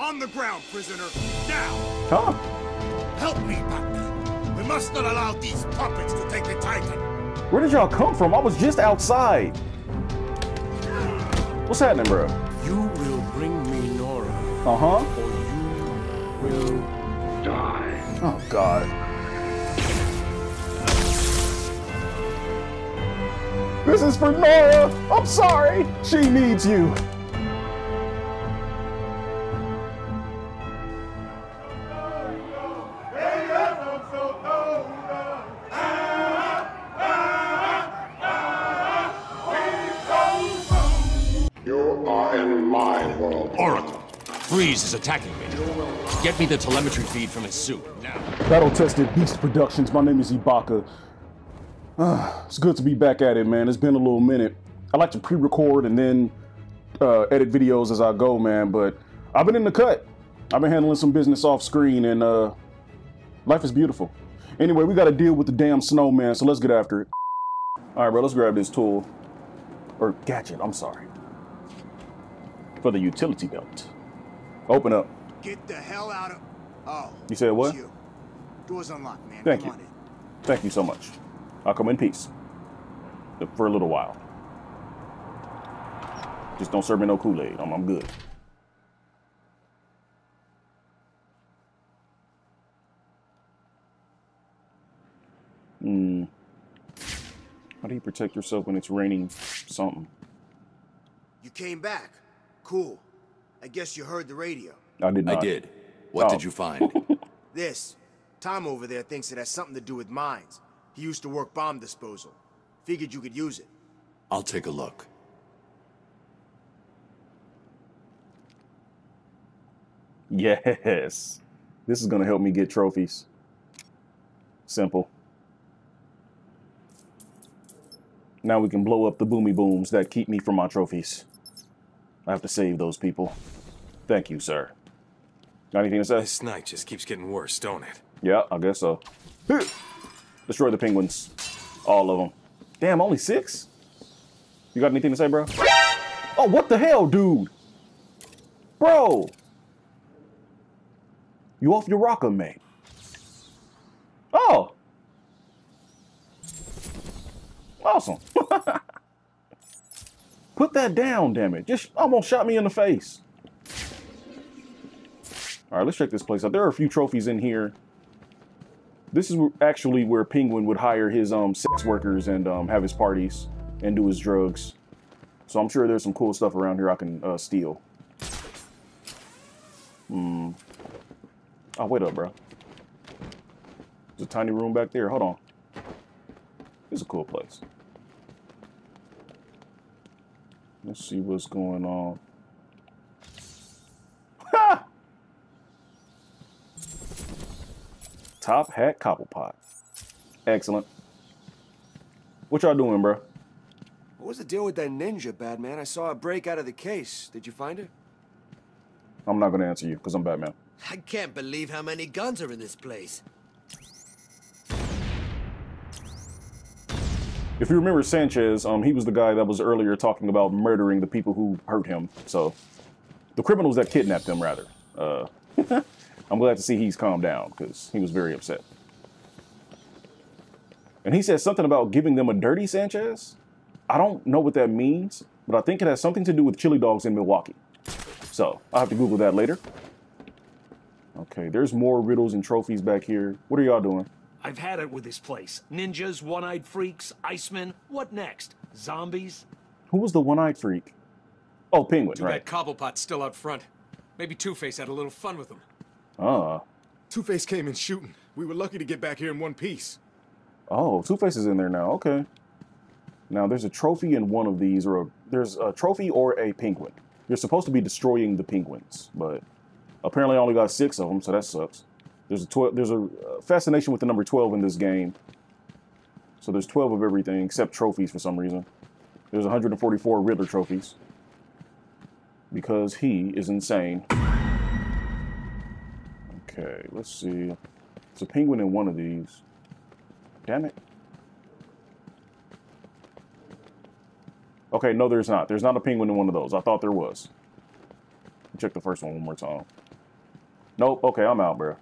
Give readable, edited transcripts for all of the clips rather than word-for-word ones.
On the ground, prisoner. Now. Tom. Help me, Batman. We must not allow these puppets to take the Titan. Where did y'all come from? I was just outside. What's happening, bro? You will bring me Nora. Or you will die. Oh, God. This is for Nora. I'm sorry. She needs you. Freeze is attacking me. Get me the telemetry feed from his suit now. Battle Tested Beast Productions. My name is Ibaka. It's good to be back at it, man. It's been a little minute. I like to pre-record and then edit videos as I go, man. But I've been in the cut. I've been handling some business off screen, and life is beautiful. Anyway, we got to deal with the damn snow, man. So let's get after it. All right, bro. Let's grab this tool or gadget. I'm sorry, for the utility belt. Open up. Get the hell out of... Oh. You said what? You. Door's unlocked, man. Thank you. Come on in. Thank you so much. I'll come in peace. For a little while. Just don't serve me no Kool-Aid. I'm good. How do you protect yourself when it's raining something? You came back. Cool. I guess you heard the radio. I did not. I did. What did you find? This. Tom over there thinks it has something to do with mines. He used to work bomb disposal. Figured you could use it. I'll take a look. Yes. This is going to help me get trophies. Simple. Now we can blow up the boomy booms that keep me from my trophies. I have to save those people. Thank you, sir. Got anything to say? This night just keeps getting worse, don't it? Yeah, I guess so. Destroy the penguins. All of them. Damn, only 6? You got anything to say, bro? Oh, what the hell, dude? Bro! You off your rocker, mate. Oh! Awesome. Put that down, damn it. Just almost shot me in the face. All right, let's check this place out. There are a few trophies in here. This is actually where Penguin would hire his sex workers and have his parties and do his drugs. So I'm sure there's some cool stuff around here I can steal. Oh, wait up, bro. There's a tiny room back there. Hold on. This is a cool place. Let's see what's going on. Ha! Top hat Cobblepot. Excellent. What y'all doing, bro? What was the deal with that ninja, Batman? I saw a break out of the case. Did you find it? I'm not going to answer you because I'm Batman. I can't believe how many guns are in this place. If you remember Sanchez, he was the guy that was earlier talking about murdering the people who hurt him. So, the criminals that kidnapped him, rather. I'm glad to see he's calmed down, because he was very upset. And he said something about giving them a dirty Sanchez. I don't know what that means, but I think it has something to do with chili dogs in Milwaukee. So, I'll have to Google that later. Okay, there's more riddles and trophies back here. What are y'all doing? I've had it with this place. Ninjas, one-eyed freaks, Icemen. What next? Zombies? Who was the one-eyed freak? Oh, Penguin, right. Too bad Cobblepot's still out front. Maybe Two Face had a little fun with him. Ah. Two Face came in shooting. We were lucky to get back here in one piece. Oh, Two Face is in there now. Okay. Now there's a trophy in one of these, or there's a trophy or a penguin. You're supposed to be destroying the penguins, but apparently I only got 6 of them, so that sucks. There's a fascination with the number 12 in this game. So there's 12 of everything except trophies for some reason. There's 144 Riddler trophies. Because he is insane. Okay, let's see. It's a penguin in one of these. Damn it. Okay, no, there's not. There's not a penguin in one of those. I thought there was. Check the first one more time. Nope. Okay, I'm out, bro.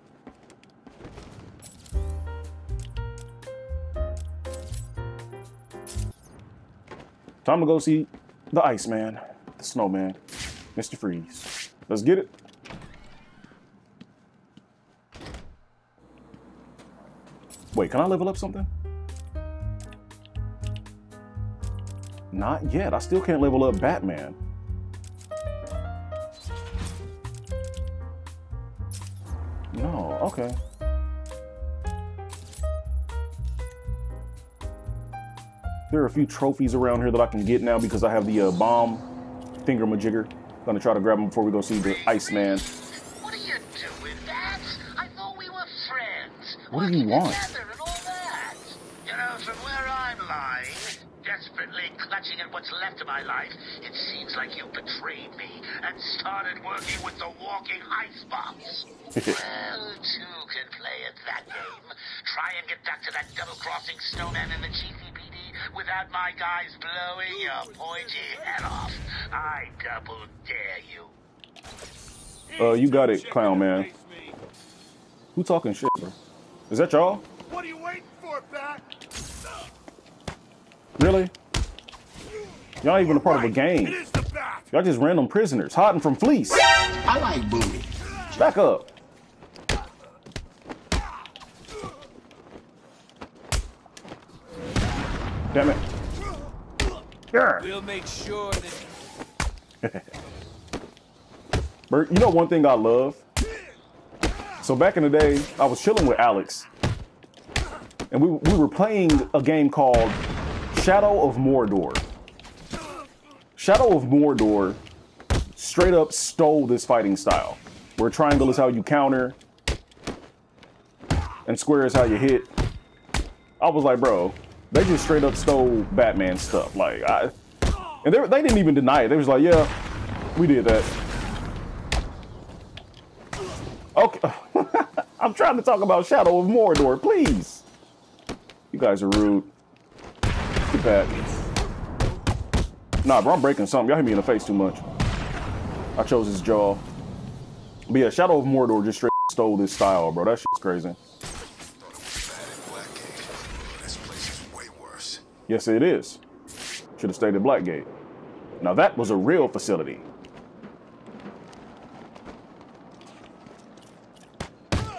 Time to go see the Iceman, the Snowman, Mr. Freeze. Let's get it. Wait, can I level up something? Not yet. I still can't level up Batman. No, okay. There are a few trophies around here that I can get now because I have the bomb thingamajigger. Gonna try to grab them before we go see the Iceman. What are you doing, Babs? I thought we were friends. What do you want? And all that. You know, from where I'm lying, desperately clutching at what's left of my life, it seems like you betrayed me and started working with the walking icebox. Well, two can play at that game. Try and get back to that double-crossing snowman in the GTPD without my guys blowing your pointy head off. I double dare you. You got it, clown man. Who talking shit, bro? Is that y'all? What are you waiting for, Pat? Really? Y'all ain't even a part of a game. Y'all just random prisoners hiding from fleece. I like booty. Back up. Damn it. Yeah. We'll make sure that Bert, you know one thing I love? So back in the day, I was chilling with Alex. And we were playing a game called Shadow of Mordor. Shadow of Mordor straight up stole this fighting style, where triangle is how you counter and square is how you hit. I was like, bro, they just straight up stole Batman stuff. Like, they didn't even deny it. They was like, yeah, we did that. Okay. I'm trying to talk about Shadow of Mordor, please. You guys are rude. Get back. Nah, bro, I'm breaking something. Y'all hit me in the face too much. I chose his jaw. But yeah, Shadow of Mordor just straight up stole this style, bro. That shit's crazy. Yes, it is. Should have stayed at Blackgate. Now that was a real facility. All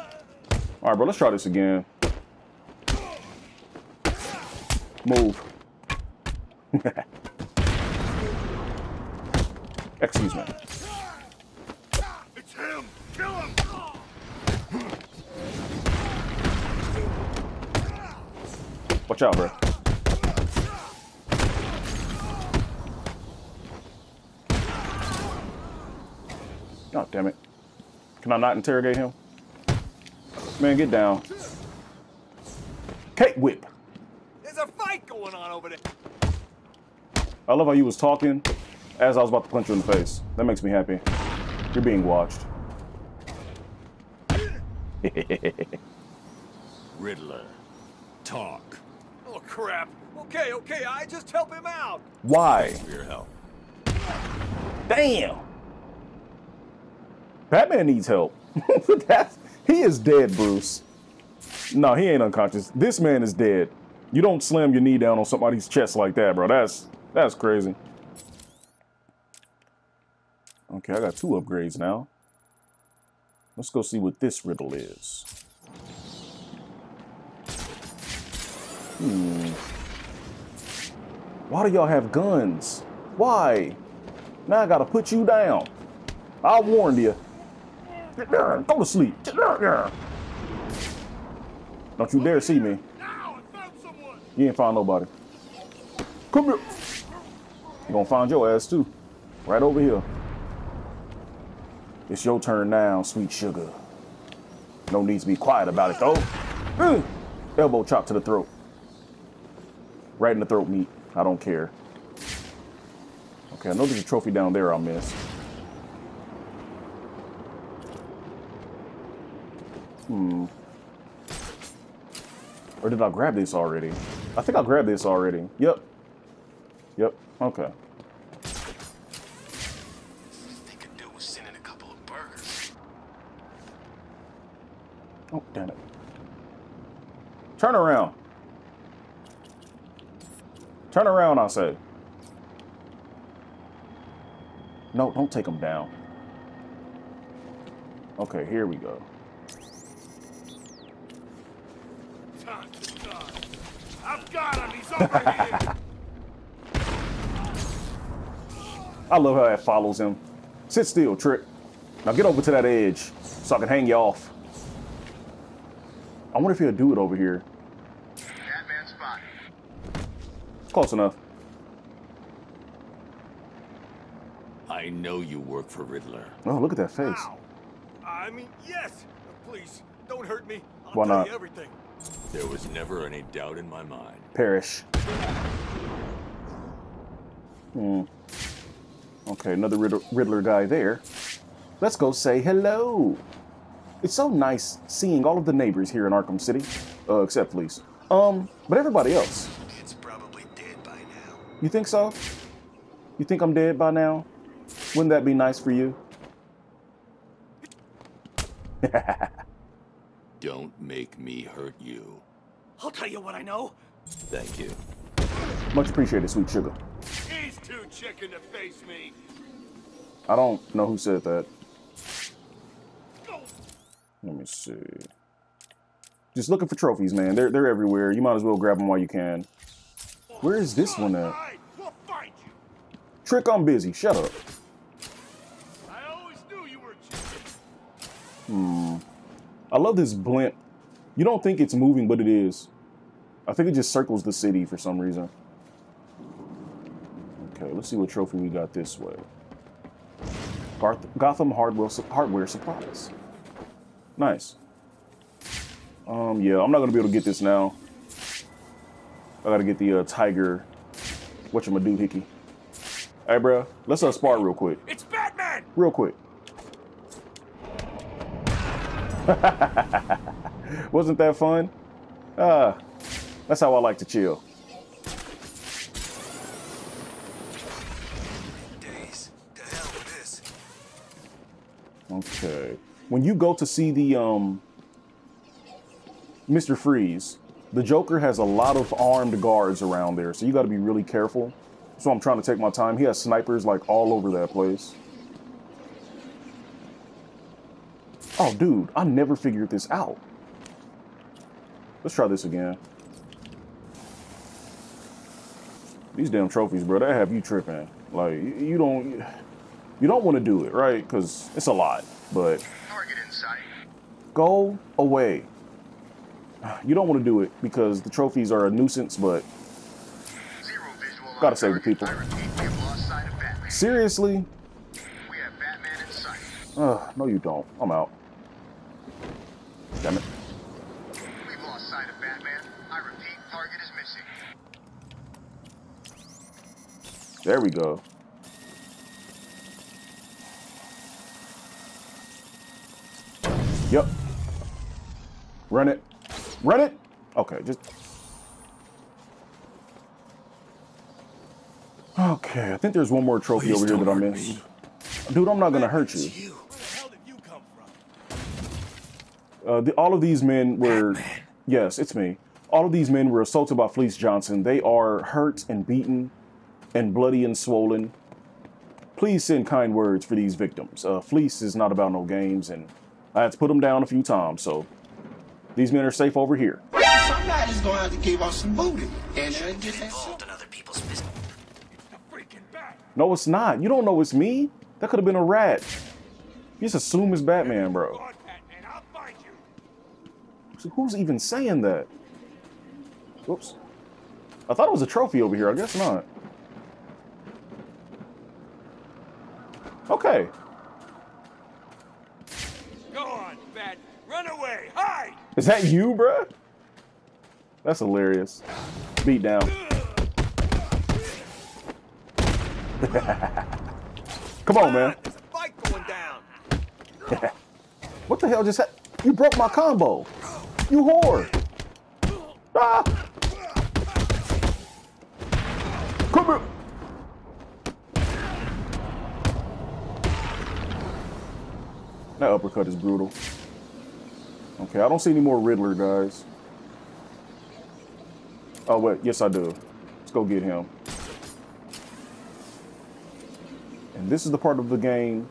right, bro, let's try this again. Move. Excuse me. It's him. Kill him. Watch out, bro. Oh, damn it. Can I not interrogate him? Man, get down. Cake whip. There's a fight going on over there. I love how you was talking as I was about to punch you in the face. That makes me happy. You're being watched. Riddler. Talk. Oh, crap. Okay, okay. I just help him out. Why? Thanks for your help. Damn. Batman needs help. He is dead, Bruce. No, he ain't unconscious. This man is dead. You don't slam your knee down on somebody's chest like that, bro. That's crazy. Okay, I got two upgrades now. Let's go see what this riddle is. Why do y'all have guns? Why? Now I gotta put you down. I warned you. Get down. Go to sleep. Get down. Don't you dare see me. You ain't found nobody. Come here. You're gonna find your ass too. Right over here. It's your turn now, sweet sugar. No need to be quiet about it though. Elbow chop to the throat. Right in the throat meat. I don't care. Okay, I know there's a trophy down there I missed. Or did I grab this already? I think I grabbed this already. Yep. Yep. Okay. They could do was send in a couple of burgers. Oh, damn it. Turn around. Turn around, I say. No, don't take him down. Okay, here we go. I've got him. He's over here. I love how it follows him. Sit still, Trick. Now get over to that edge so I can hang you off. I wonder if he'll do it over here. Batman spotted. Close enough. I know you work for Riddler. Oh, look at that face. Ow. I mean, yes. Please, don't hurt me. I'll Why tell not? You everything. There was never any doubt in my mind. Perish. Hmm. Okay, another Riddler guy there. Let's go say hello. It's so nice seeing all of the neighbors here in Arkham City. Except Fleece. But everybody else. It's probably dead by now. You think so? You think I'm dead by now? Wouldn't that be nice for you? Don't make me hurt you. I'll tell you what I know. Thank you. Much appreciated, sweet sugar. He's too chicken to face me. I don't know who said that. Let me see. Just looking for trophies, man. They're everywhere. You might as well grab them while you can. Where is this one at? We'll find you. Trick, I'm busy. Shut up. I always knew you were cheating. Hmm. I love this blimp. You don't think it's moving, but it is. I think it just circles the city for some reason. Okay, let's see what trophy we got this way. Gotham Hardware Supplies. Nice. Yeah, I'm not gonna be able to get this now. I gotta get the tiger. Whatchamma do, Hickey? Hey, bro, let's spar real quick. It's Batman. Real quick. Wasn't that fun? That's how I like to chill. Days. The hell with this. Okay. When you go to see the Mr. Freeze, the Joker has a lot of armed guards around there, so you got to be really careful. So I'm trying to take my time. He has snipers like all over that place. Oh, dude, I never figured this out. Let's try this again. These damn trophies, bro, they have you tripping. Like, you don't want to do it, right? Because it's a lot, but... Target in sight. Go away. You don't want to do it because the trophies are a nuisance, but gotta save the people. Seriously? We have Batman in sight. No, you don't. I'm out. Damn it. We've lost sight of Batman. I repeat, target is missing. There we go. Yep. Run it. Run it! Okay, just... Okay, I think there's one more trophy over here that I missed. Dude, I'm not gonna hurt you. Where the hell did you come from? All of these men were... Yes, it's me. All of these men were assaulted by Fleece Johnson. They are hurt and beaten and bloody and swollen. Please send kind words for these victims. Fleece is not about no games, and I had to put them down a few times, so... These men are safe over here. Somebody's gonna have to give us some booty. And get involved in other people's business. No, it's not. You don't know it's me. That could have been a rat. You just assume it's Batman, bro. God, Batman, I'll find you. So who's even saying that? Whoops. I thought it was a trophy over here. I guess not. Okay. Go on, Bat. Run away. Hide. Is that you, bro? That's hilarious. Beat down. Come on, man. There's a fight going down. What the hell just happened? You broke my combo. You whore. Ah. Come here. That uppercut is brutal. Okay, I don't see any more Riddler guys. Oh, wait, yes I do. Let's go get him. And this is the part of the game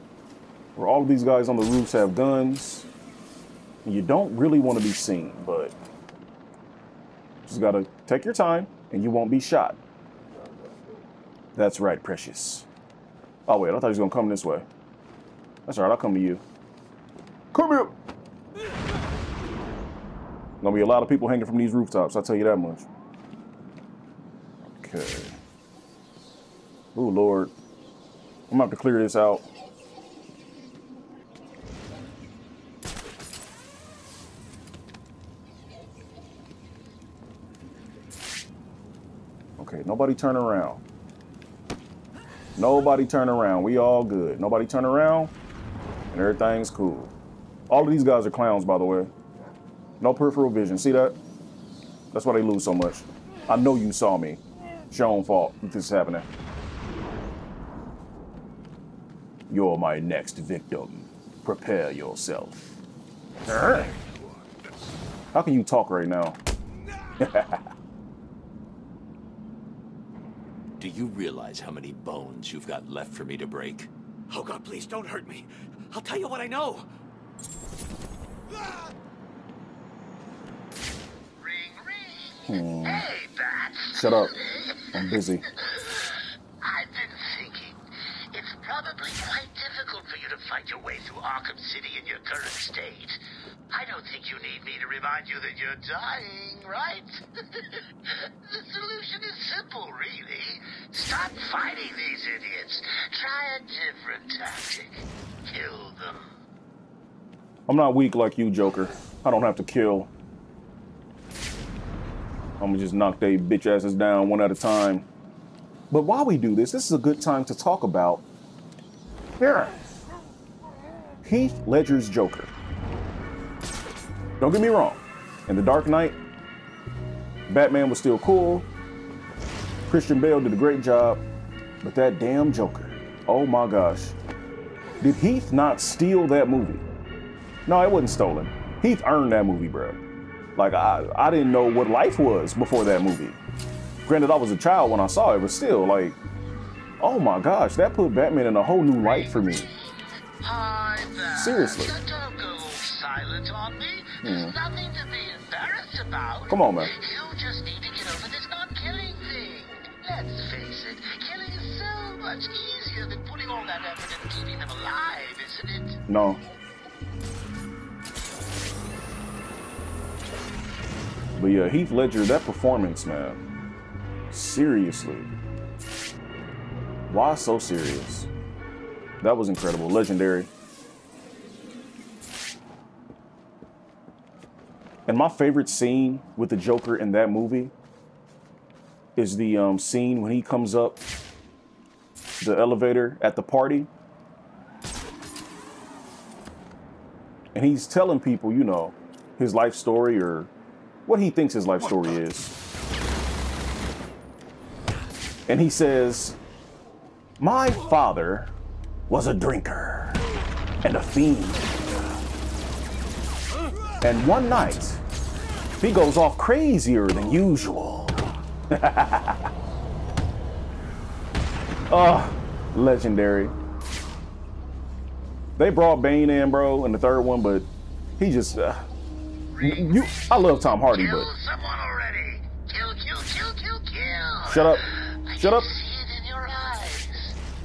where all of these guys on the roofs have guns. And you don't really want to be seen, but just gotta take your time and you won't be shot. That's right, precious. Oh, wait, I thought he was gonna come this way. That's all right, I'll come to you. Come here! Gonna be a lot of people hanging from these rooftops, I'll tell you that much. Okay. Oh, Lord. I'm gonna have to clear this out. Okay, nobody turn around. Nobody turn around. We all good. Nobody turn around, and everything's cool. All of these guys are clowns, by the way. No peripheral vision. See that? That's why they lose so much. I know you saw me. It's your own fault that this is happening. You're my next victim. Prepare yourself. How can you talk right now? Do you realize how many bones you've got left for me to break? Oh God, please don't hurt me. I'll tell you what I know. Hey, Bats. Shut up. I'm busy. I've been thinking. It's probably quite difficult for you to find your way through Arkham City in your current state. I don't think you need me to remind you that you're dying, right? The solution is simple, really. Stop fighting these idiots. Try a different tactic. Kill them. I'm not weak like you, Joker. I don't have to kill. I'm gonna just knock they bitch asses down one at a time. But while we do this, this is a good time to talk about Heath Ledger's Joker. Don't get me wrong. In The Dark Knight, Batman was still cool. Christian Bale did a great job, but that damn Joker. Oh my gosh. Did Heath not steal that movie? No, it wasn't stolen. Heath earned that movie, bro. Like, I didn't know what life was before that movie. Granted, I was a child when I saw it, but still, like, oh my gosh, that put Batman in a whole new light for me. Seriously. Silent on me. There's nothing to be embarrassed about. Come on, man. You just need to get over this non-killing thing. Let's face it, killing is so much easier than putting all that effort into keeping them alive, isn't it? No. But yeah, Heath Ledger, that performance, man. Seriously. Why so serious? That was incredible. Legendary. And my favorite scene with the Joker in that movie is the scene when he comes up the elevator at the party. And he's telling people, you know, his life story or what he thinks his life story is. And he says, "My father was a drinker and a fiend. And one night, he goes off crazier than usual." Oh, legendary. They brought Bane in, bro, in the third one, but he just... I love Tom Hardy, but... Kill someone already. Kill, kill, kill, kill, kill. Shut up. Shut up. I can see it in your eyes.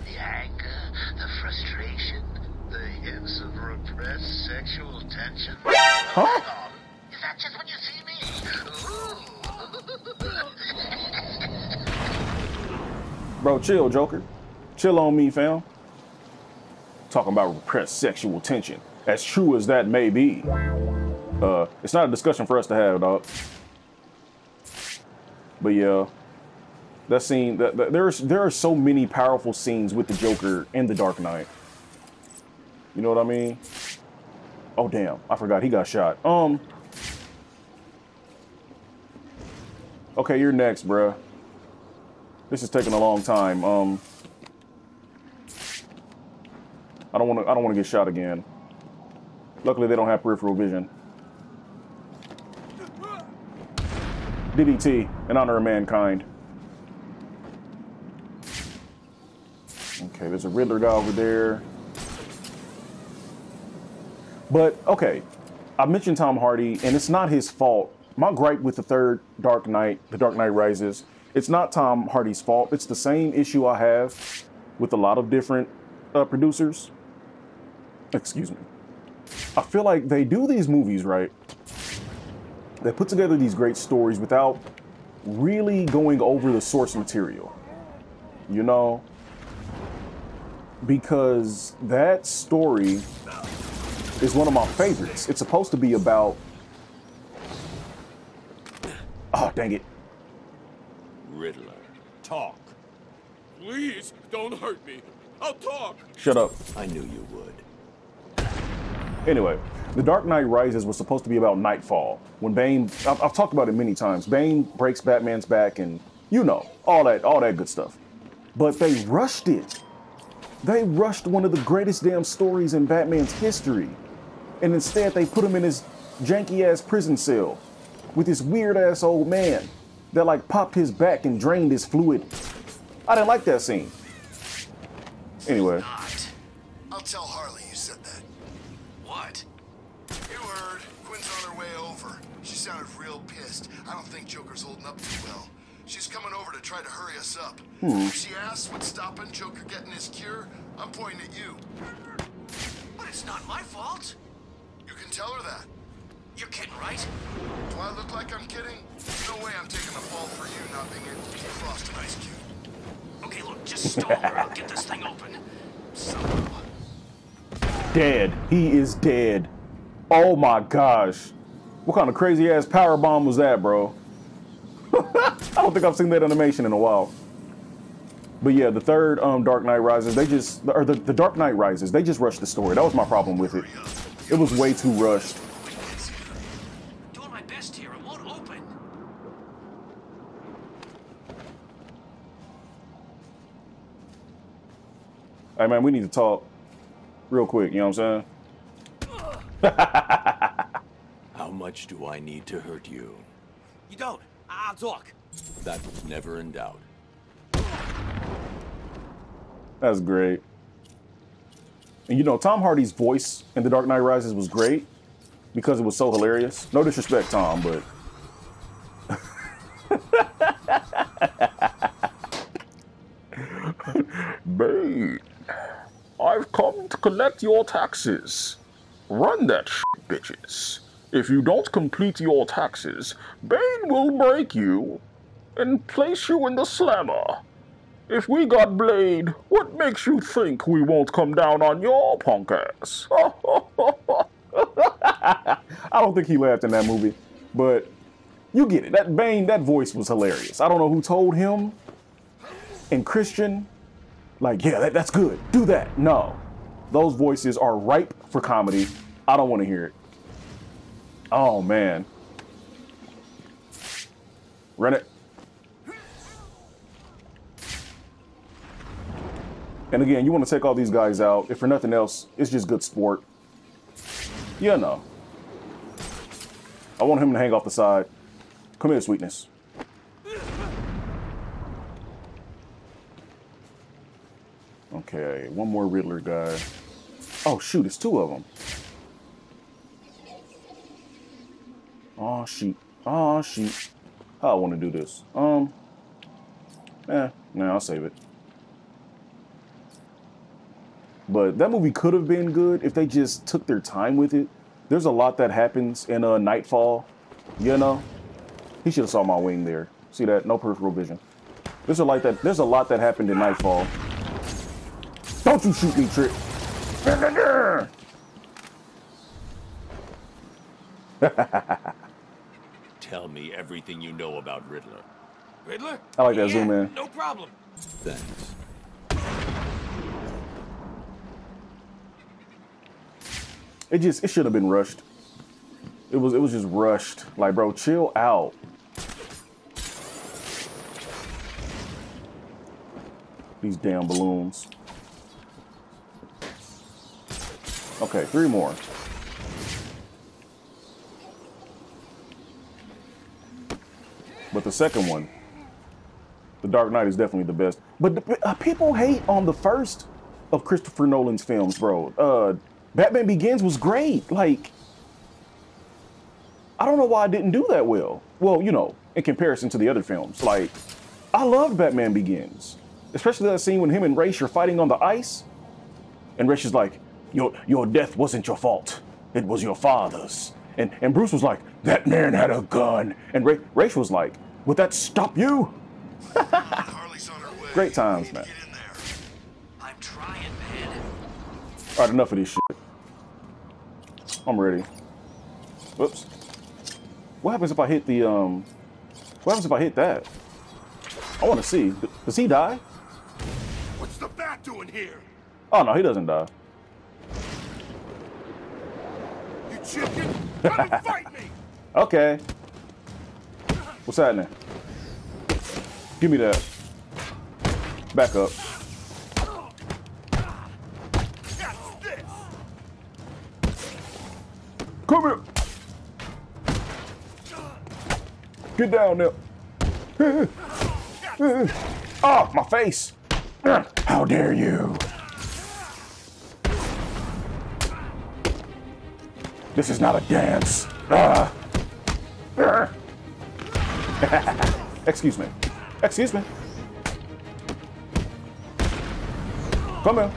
The anger, the frustration, the hints of repressed sexual tension. Huh? Is that just when you see me? Ooh. Bro, chill, Joker. Chill on me, fam. Talking about repressed sexual tension. As true as that may be. It's not a discussion for us to have, dog. But yeah, that scene, there are so many powerful scenes with the Joker in The Dark Knight. You know what I mean? Oh, damn. I forgot he got shot. Okay, you're next, bruh. This is taking a long time. I don't want to get shot again. Luckily, they don't have peripheral vision. DDT, in honor of mankind. Okay, there's a Riddler guy over there. But, okay, I mentioned Tom Hardy, and it's not his fault. My gripe with the third Dark Knight, the Dark Knight Rises, it's not Tom Hardy's fault. It's the same issue I have with a lot of different producers. Excuse me. I feel like they do these movies, right? They put together these great stories without really going over the source material, you know? Because that story is one of my favorites. It's supposed to be about... Oh, dang it. Riddler, talk. Please, don't hurt me. I'll talk. Shut up. I knew you would. Anyway, The Dark Knight Rises was supposed to be about Nightfall. When Bane, I've talked about it many times, Bane breaks Batman's back and, you know, all that good stuff. But they rushed it. They rushed one of the greatest damn stories in Batman's history. And instead they put him in his janky ass prison cell with this weird ass old man that like popped his back and drained his fluid. I didn't like that scene. Anyway. Not. I'll tell Harley you said that. What? You heard. Quinn's on her way over. She sounded real pissed. I don't think Joker's holding up too well. She's coming over to try to hurry us up. If she asks what's stopping Joker getting his cure, I'm pointing at you. But it's not my fault. You can tell her that. You're kidding, right? Do I look like I'm kidding? No way I'm taking the fall for you not being able to keep Frost and Ice Cube. Okay, look, just stall her. I'll get this thing open. Somehow. Dead. He is dead. Oh my gosh. What kind of crazy ass power bomb was that, bro? I don't think I've seen that animation in a while. But yeah, the third Dark Knight Rises, they just, or the Dark Knight Rises, they just rushed the story. That was my problem with it. It was way too rushed. Doing my best here, it won't open. Hey man, we need to talk real quick, you know what I'm saying? How much do I need to hurt you? You don't. I'll talk. That was never in doubt. That's great. And you know, Tom Hardy's voice in The Dark Knight Rises was great because it was so hilarious. No disrespect, Tom, but... Bane, I've come to collect your taxes. Run that shit, bitches. If you don't complete your taxes, Bane will break you and place you in the slammer. If we got Blade, what makes you think we won't come down on your punk ass? I don't think he laughed in that movie, but you get it. That Bane, that voice was hilarious. I don't know who told him. And Christian, like, yeah, that's good. Do that. No, those voices are ripe for comedy. I don't want to hear it. Oh, man. Run it. And again, you want to take all these guys out. If for nothing else, it's just good sport. Yeah, no. I want him to hang off the side. Come here, sweetness. Okay, one more Riddler guy. Oh, shoot, it's two of them. Oh shoot! Oh shoot! How I want to do this? Nah, I'll save it. But that movie could have been good if they just took their time with it. There's a lot that happens in Nightfall, you know. He should have saw my wing there. See that? No peripheral vision. There's a lot that happened in Nightfall. Don't you shoot me, Trick! Tell me everything you know about Riddler. Riddler? I like that zoom in. No problem. Thanks. It should have been rushed. It was just rushed. Like, bro, chill out. These damn balloons. Okay, three more. But the second one, The Dark Knight, is definitely the best. But people hate on the first of Christopher Nolan's films, bro. Batman Begins was great. Like, I don't know why I didn't do that well. Well, you know, in comparison to the other films. Like, I loved Batman Begins. Especially that scene when him and Ra's are fighting on the ice. And Ra's is like, your death wasn't your fault. It was your father's. And Bruce was like, that man had a gun. And Ra's was like, would that stop you? Great times, man. I'm trying, man. All right, enough of this shit. I'm ready. Whoops. What happens if I hit the, what happens if I hit that? I want to see. Does he die? What's the bat doing here? Oh, no, he doesn't die. You chicken! Come and fight me! Okay. What's happening? Give me that. Back up. Come here. Get down there. Oh, my face. How dare you? This is not a dance. Excuse me. Excuse me. Come here.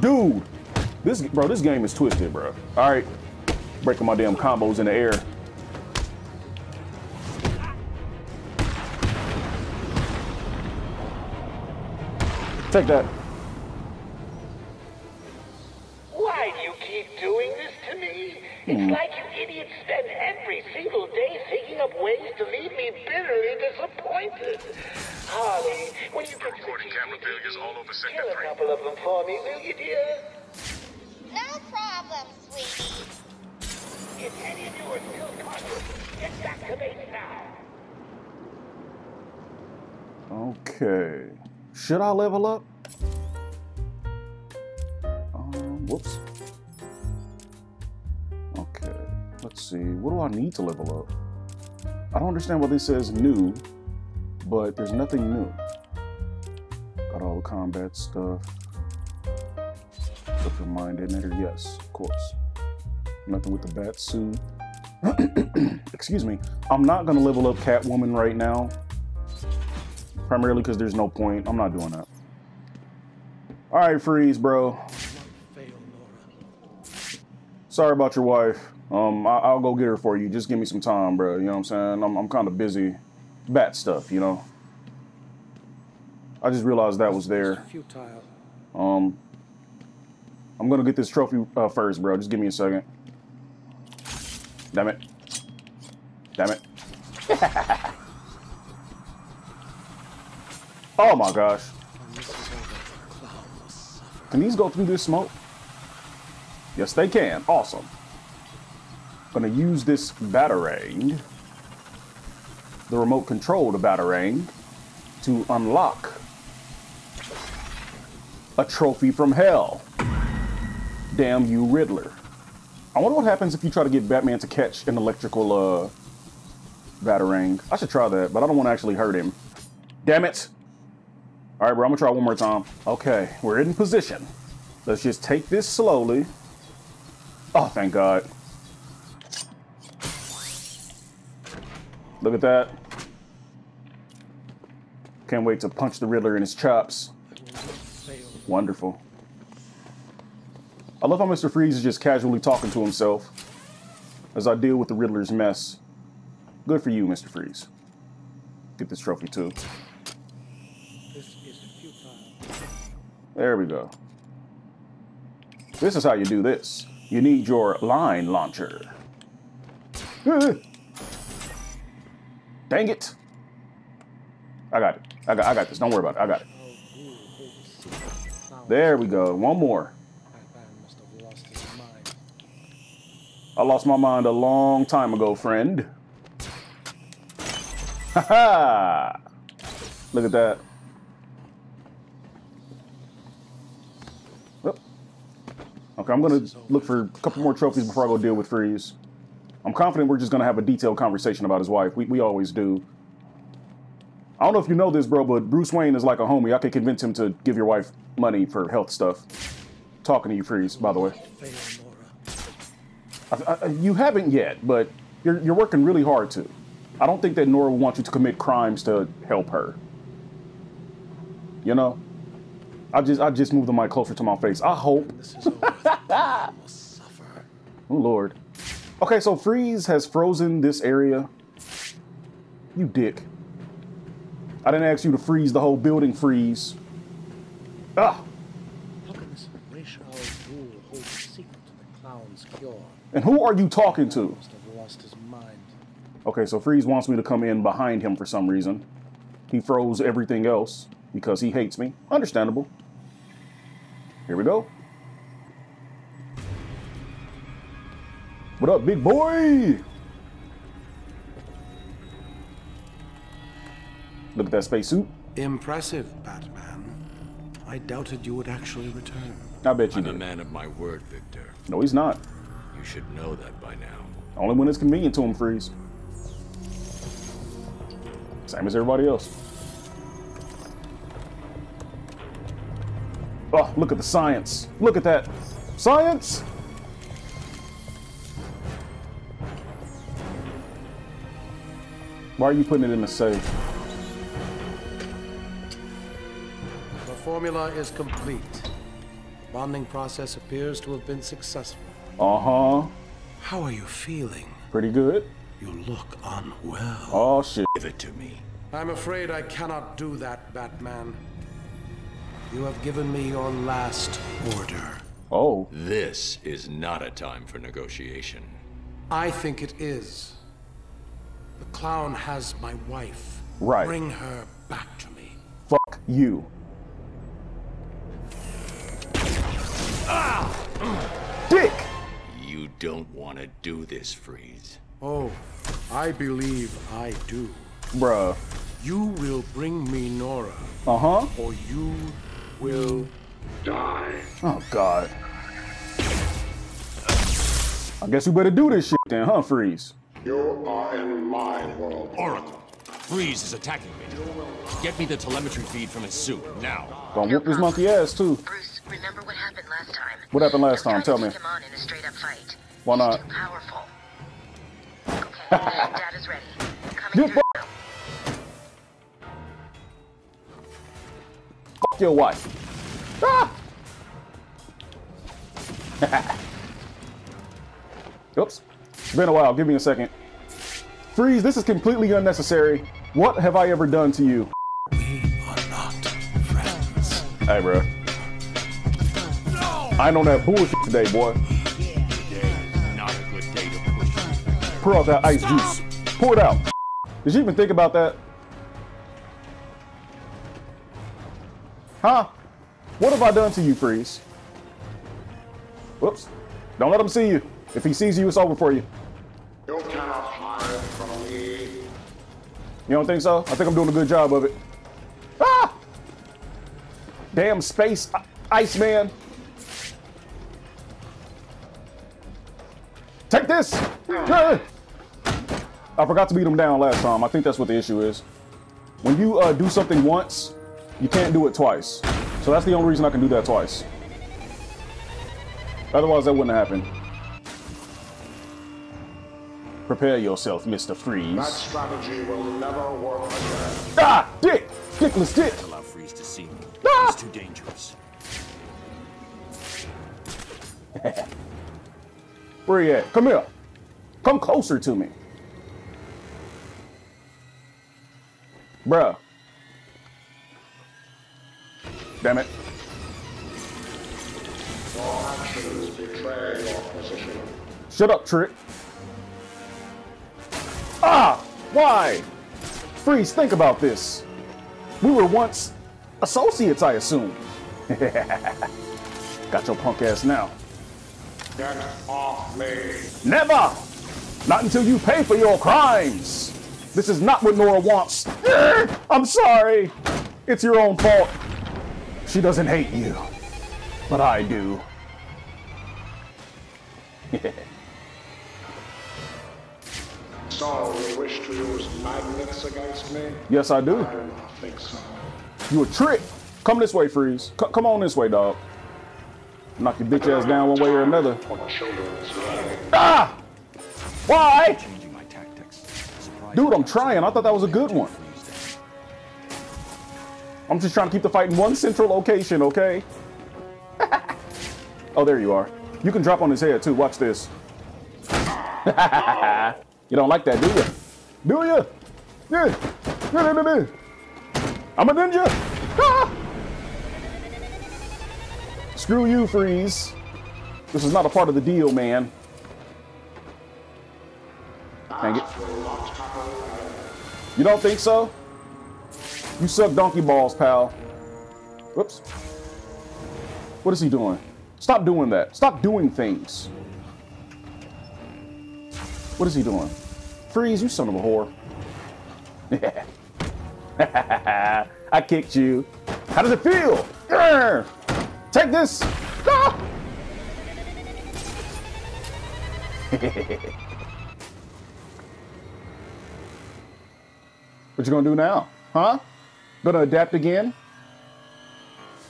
Dude. This game is twisted, bro. All right. Breaking my damn combos in the air. Take that. Why do you keep doing this to me? It's like you idiots spend every single day thinking up ways to leave me bitterly disappointed. Harley, when you get to the camera failures all over sector 3. Kill a couple of them for me, will you, dear? No problem, sweetie. If any of you are still conscious, get back to base now. Okay. Should I level up? Whoops. Okay. Let's see. What do I need to level up? I don't understand why this says new, but there's nothing new. Got all the combat stuff. Put your mind in there. Yes, of course. Nothing with the bat suit. Excuse me. I'm not going to level up Catwoman right now. Primarily because there's no point. I'm not doing that. All right, Freeze, bro. Sorry about your wife. I'll go get her for you. Just give me some time, bro. You know what I'm saying? I'm kind of busy. Bat stuff, you know? I just realized that was there. I'm going to get this trophy first, bro. Just give me a second. Damn it. Damn it. Oh my gosh. Can these go through this smoke? Yes, they can. Awesome. Gonna use this batarang, the remote control, the batarang, to unlock a trophy from hell. Damn you, Riddler. I wonder what happens if you try to get Batman to catch an electrical batarang. I should try that, but I don't want to actually hurt him. Damn it. All right, bro, I'm gonna try one more time. Okay, we're in position. Let's just take this slowly. Oh, thank God. Look at that. Can't wait to punch the Riddler in his chops. Wonderful. I love how Mr. Freeze is just casually talking to himself as I deal with the Riddler's mess. Good for you, Mr. Freeze. Get this trophy too. There we go. This is how you do this. You need your line launcher. Dang it. I got it. I got this. Don't worry about it. I got it. There we go. One more. I lost my mind a long time ago, friend. Ha-ha! Look at that. Okay, I'm gonna look for a couple more trophies before I go deal with Freeze. I'm confident we're just going to have a detailed conversation about his wife. We always do. I don't know if you know this, bro, but Bruce Wayne is like a homie. I could convince him to give your wife money for health stuff. Talking to you, Freeze, by the way. You haven't yet, but you're working really hard to. I don't think that Nora will want you to commit crimes to help her. You know? I just moved the mic closer to my face. I hope. This is over. I will suffer. Oh, Lord. Okay, so Freeze has frozen this area. You dick. I didn't ask you to freeze the whole building, Freeze. Ah! How can this racial ghoul hold a secret to the clown's cure? And who are you talking to? Must have lost his mind. Okay, so Freeze wants me to come in behind him for some reason. He froze everything else because he hates me. Understandable. Here we go. What up, big boy? Look at that spacesuit. Impressive, Batman. I doubted you would actually return. I bet you did. I'm a man of my word, Victor. No, he's not. You should know that by now. Only when it's convenient to him, Freeze. Same as everybody else. Oh, look at the science. Look at that. Science! Why are you putting it in the safe? The formula is complete. The bonding process appears to have been successful. Uh-huh. How are you feeling? Pretty good. You look unwell. Oh, shit. Give it to me. I'm afraid I cannot do that, Batman. You have given me your last order. Oh. This is not a time for negotiation. I think it is. The clown has my wife. Right. Bring her back to me. Fuck you. Ah! Dick! You don't want to do this, Freeze. Oh, I believe I do. Bruh. You will bring me Nora. Uh-huh. Or you will die. Oh, God. I guess you better do this shit then, huh, Freeze? You are in my world. Oracle, Freeze is attacking me. Get me the telemetry feed from his suit, now. Gonna whoop his monkey ass, too. Bruce, remember what happened last time? What happened last time? Tell me. Him on in a straight-up fight. Why not? He's too powerful. Okay, data's ready. Coming through now. Fuck your wife. Ah! Oops. It's been a while. Give me a second. Freeze, this is completely unnecessary. What have I ever done to you? We are not friends. Hey, bro. No! I ain't on that bullshit today, boy. Yeah. Today's not a good day to push. Pour out that ice juice. Pour it out. Did you even think about that? Huh? What have I done to you, Freeze? Whoops. Don't let him see you. If he sees you, it's over for you. You cannot hide from me. You don't think so? I think I'm doing a good job of it. Ah! Damn space Iceman. Take this! I forgot to beat him down last time. I think that's what the issue is. When you do something once, you can't do it twice. So that's the only reason I can do that twice. Otherwise, that wouldn't happen. Prepare yourself, Mr. Freeze. That strategy will never work again. Ah! Dick! Dickless dick! Allow Freeze to see me. Ah! It's too dangerous. Where you at? Come here. Come closer to me. Bruh. Damn it. Your actions betray your position. Shut up, Trick. Ah! Why? Freeze, think about this. We were once associates, I assume. Got your punk ass now. Get off me. Never! Not until you pay for your crimes. This is not what Nora wants. I'm sorry. It's your own fault. She doesn't hate you, but I do. saw you wish to use magnets against me? Yes, I do. I don't think so. You a trick. Come this way, Freeze. Come on this way, dog. Knock your bitch ass down one way or another. Ah! Why? Dude, I'm trying. I thought that was a good one. I'm just trying to keep the fight in one central location, okay? Oh, there you are. You can drop on his head, too. Watch this. You don't like that, do you? Do you? Yeah. I'm a ninja. Ah! Screw you, Freeze. This is not a part of the deal, man. Dang it. You don't think so? You suck donkey balls, pal. Whoops. What is he doing? Stop doing that. Stop doing things. What is he doing? Freeze, you son of a whore. I kicked you. How does it feel? Urgh! Take this. Ah! What you gonna do now? Huh? Gonna adapt again?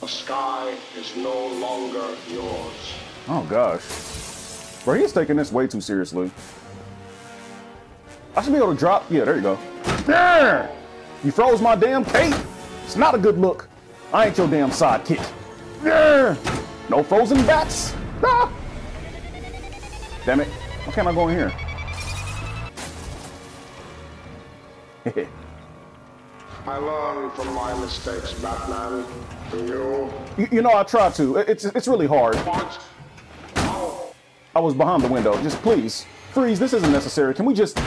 The sky is no longer yours. Oh gosh. Bro, he's taking this way too seriously. I should be able to drop. Yeah, there you go. There! You froze my damn cape. It's not a good look. I ain't your damn sidekick. There! No frozen bats. Ah! Damn it. Why can't I go in here? Heh. I learn from my mistakes, Batman. Do you? You know, I try to. It's really hard. What? Oh. I was behind the window. Just please. Freeze, this isn't necessary. Can we just...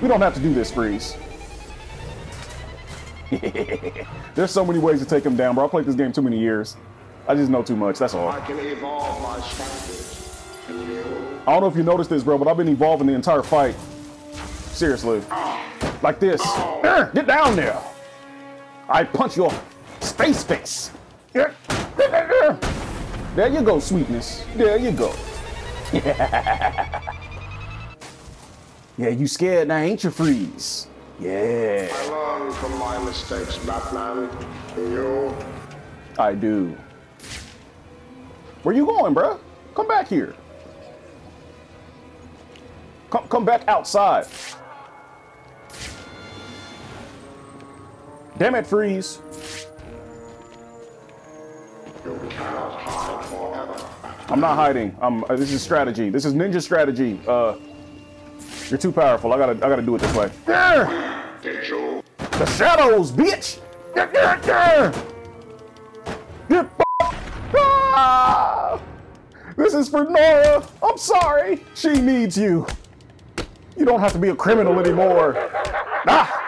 We don't have to do this, Freeze. There's so many ways to take him down, bro. I played this game too many years. I just know too much. That's all. I can evolve my standards. Can you? I don't know if you noticed this, bro, but I've been evolving the entire fight. Seriously. Oh. Like this. Oh. Get down there. I punch your space face. There you go, sweetness. There you go. Yeah, you scared now, ain't you, Freeze? Yeah. I learn from my mistakes, Batman. Do you? I do. Where you going, bruh? Come back here. Come back outside. Damn it, Freeze. You cannot hide forever. I'm not hiding. This is strategy. This is ninja strategy. You're too powerful. I gotta do it this way. Did you? The shadows, bitch! Get ah! This is for Nora. I'm sorry. She needs you. You don't have to be a criminal anymore. Ah!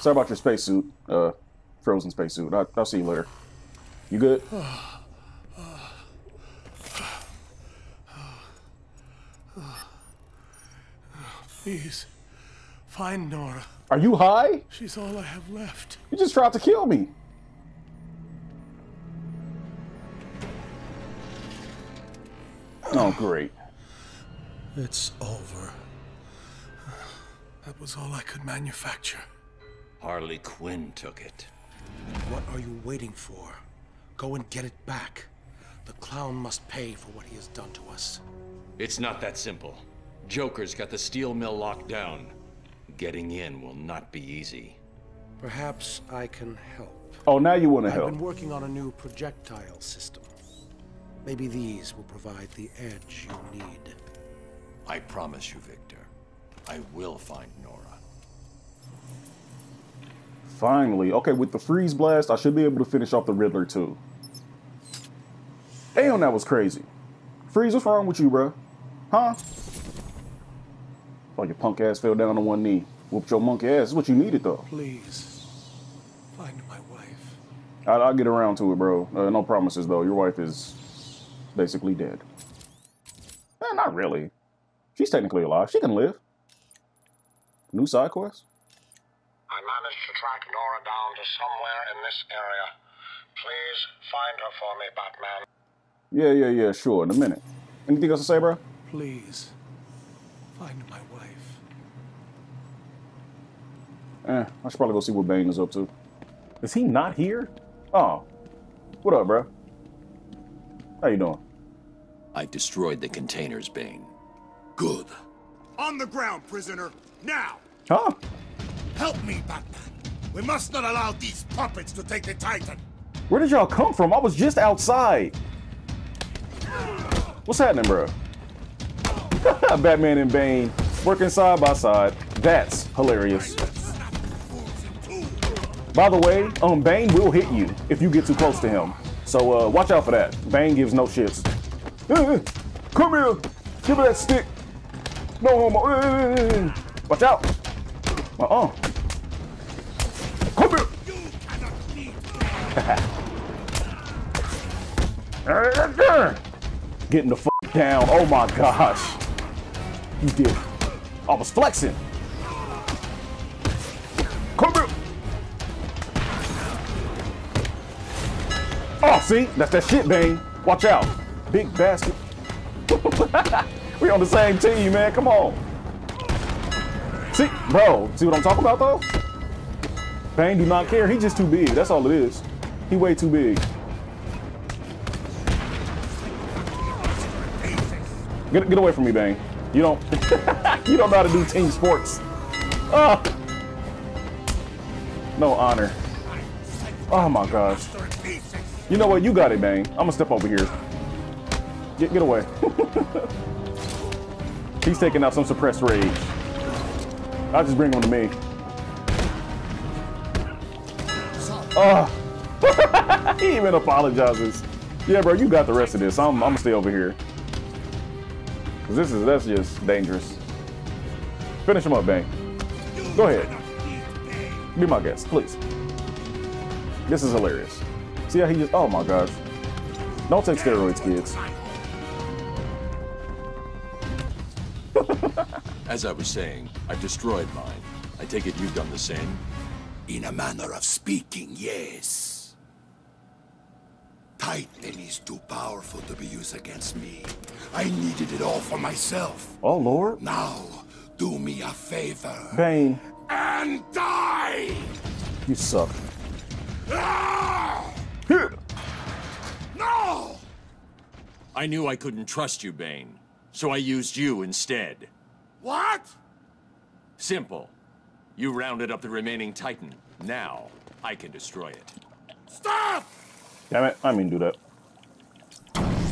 Sorry about your spacesuit, frozen spacesuit. I'll see you later. You good? Please, find Nora. Are you high? She's all I have left. You just tried to kill me. Oh, great. It's over. That was all I could manufacture. Harley Quinn took it. What are you waiting for? Go and get it back. The clown must pay for what he has done to us. It's not that simple. Joker's got the steel mill locked down. Getting in will not be easy. Perhaps I can help. Oh, now you want to help. I've been working on a new projectile system. Maybe these will provide the edge you need. I promise you, Victor. I will find Nora. Finally. Okay, with the freeze blast, I should be able to finish off the Riddler, too. Damn, that was crazy. Freeze, what's wrong with you, bro? Huh? Oh, your punk ass fell down on one knee. Whooped your monkey ass. That's what you needed, though. Please, find my wife. I'll get around to it, bro. No promises, though. Your wife is basically dead. Eh, not really. She's technically alive. She can live. New side quest? I I managed to track Nora down to somewhere in this area. Please find her for me, Batman. Yeah, sure, in a minute. Anything else to say, bro? Please find my wife. I should probably go see what Bane is up to. Is he not here? Oh. What up, bro? How you doing? I've destroyed the containers, Bane. Good. On the ground, prisoner. Now! Huh? Help me, Batman. We must not allow these puppets to take the Titan. Where did y'all come from? I was just outside. What's happening, bro? Batman and Bane working side by side. That's hilarious. By the way, Bane will hit you if you get too close to him. So watch out for that. Bane gives no shits. Come here. Give me that stick. No homo. Watch out. Come here. Getting the fuck down. Oh my gosh. You did. I was flexing. Come here. Oh, see? That's that shit, Bane. Watch out. Big bastard. We on the same team, man. Come on. See? Bro, see what I'm talking about, though? Bane do not care. He's just too big. That's all it is. He way too big. Get away from me, Bane. You don't... you don't know how to do team sports. Oh. No honor. Oh, my gosh. You know what? You got it, Bane. I'm gonna step over here. Get away. He's taking out some suppressed rage. I'll just bring him to me. He even apologizes. Yeah, bro, you got the rest of this. I'm gonna stay over here. Cause that's just dangerous. Finish him up, Bane. Go ahead. Be my guest, please. This is hilarious. See how he just, oh my gosh. Don't take steroids, kids. As I was saying, I've destroyed mine. I take it you've done the same? In a manner of speaking, yes. Titan is too powerful to be used against me. I needed it all for myself. Oh, Lord. Now, do me a favor. Bane. And die! You suck. Ah! No! I knew I couldn't trust you, Bane, so I used you instead. What? Simple. You rounded up the remaining Titan. Now, I can destroy it. Stop! Damn it, I mean do that.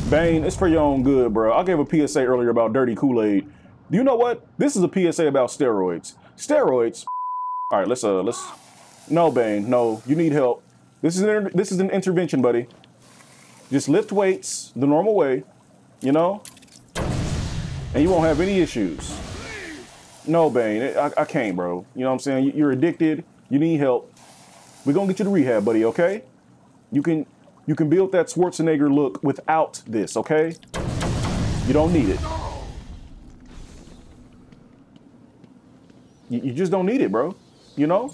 Bane, it's for your own good, bro. I gave a PSA earlier about dirty Kool-Aid. You know what? This is a PSA about steroids. Steroids? All right, let's... No, Bane, no. You need help. This is an intervention, buddy. Just lift weights the normal way, you know, and you won't have any issues. No, Bane, I can't, bro. You know what I'm saying? You're addicted. You need help. We're gonna get you to rehab, buddy. Okay? You can build that Schwarzenegger look without this. Okay? You don't need it. You just don't need it, bro. You know?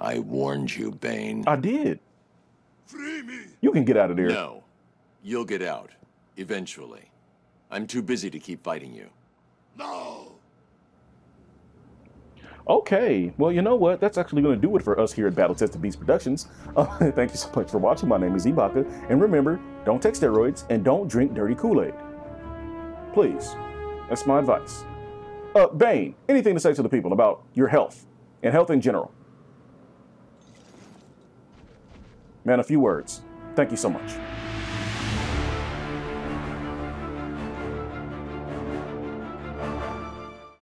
I warned you, Bane. I did. Free me. You can get out of there. No, you'll get out eventually. I'm too busy to keep fighting you. No. Okay, well, you know what? That's actually going to do it for us here at Battle Tested Beast Productions. Thank you so much for watching. My name is Ibaka, and remember, don't take steroids and don't drink dirty Kool-Aid. Please, that's my advice. Bane, anything to say to the people about your health and health in general? Man, a few words. Thank you so much.